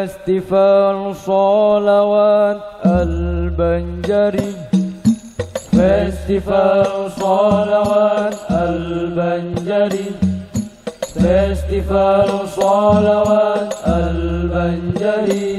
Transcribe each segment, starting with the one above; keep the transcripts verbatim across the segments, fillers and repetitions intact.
Festival Salawat Al-Banjari, Festival Salawat Al-Banjari, Festival Salawat Al-Banjari.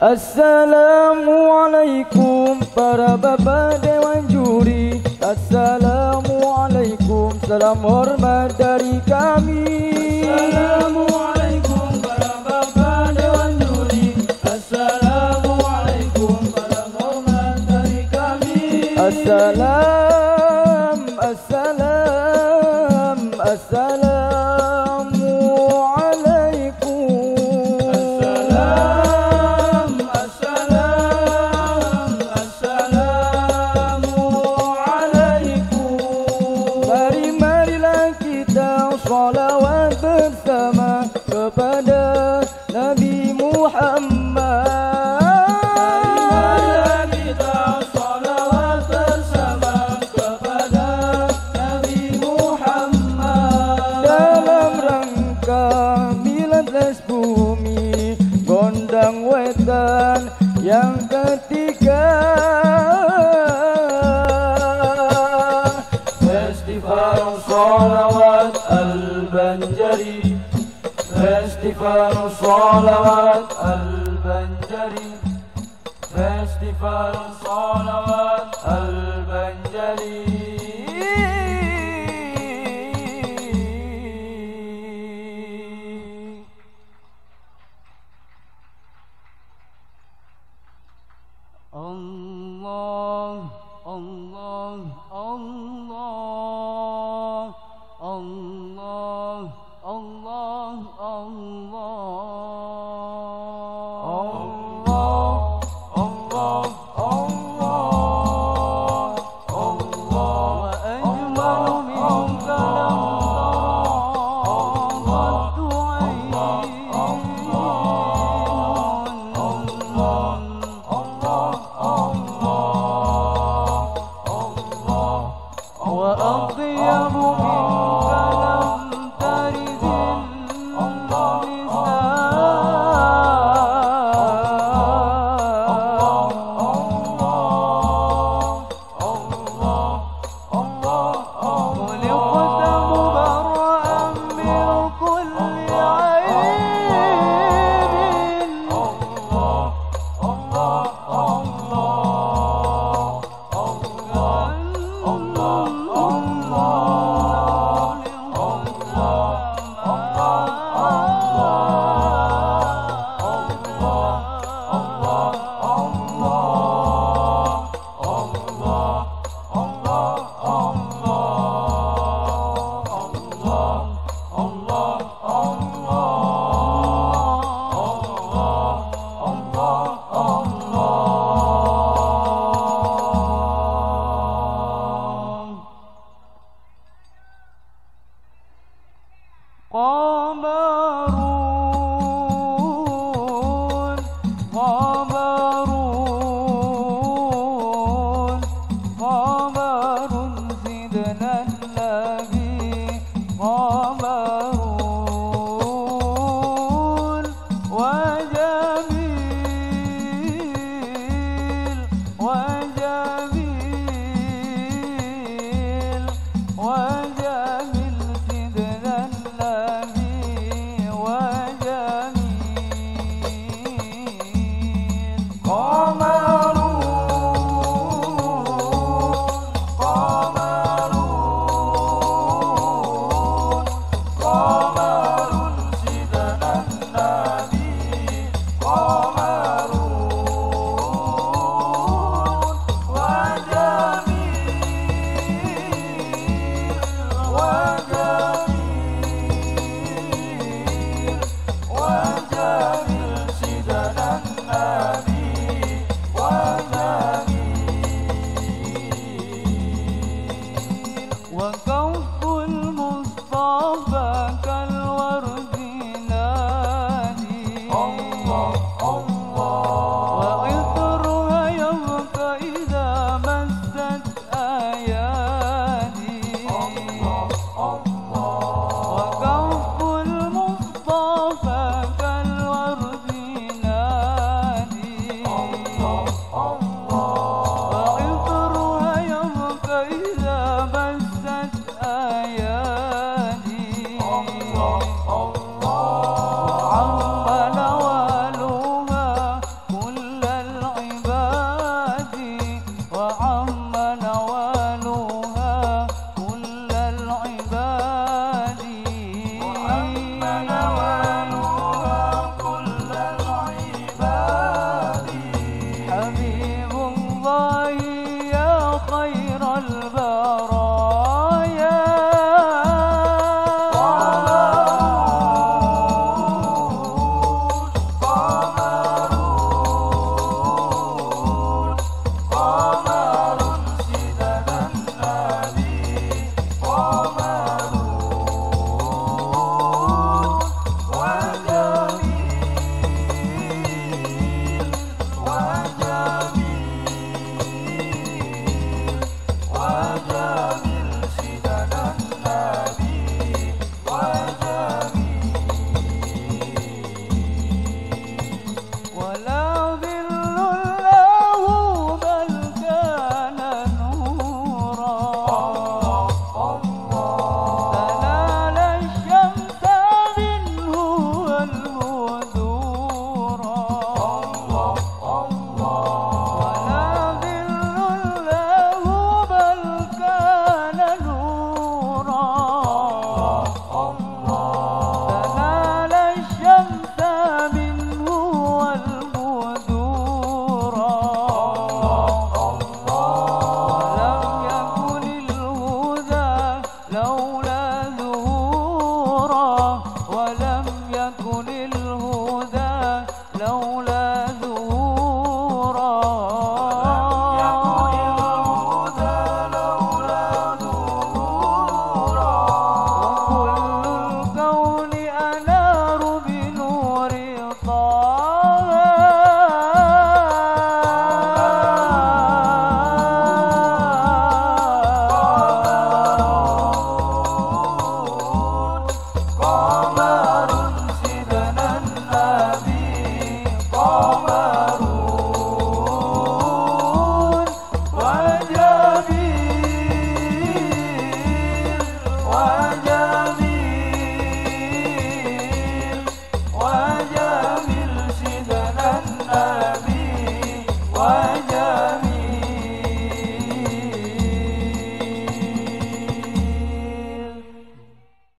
Assalamualaikum para bapak dewan juri, assalamualaikum, salam hormat dari kami. Assalamualaikum para bapak dewan juri, assalamualaikum, salam hormat dari kami. Assalam, assalam, assalam. Festival Salawat Al-Banjari, Festival Salawat Al-Banjari. Allah, Allah, Allah, Allah, Allah, Allah, Allah, Allah, Allah, Allah, Allah, Allah, Allah, Allah, Allah, Mama.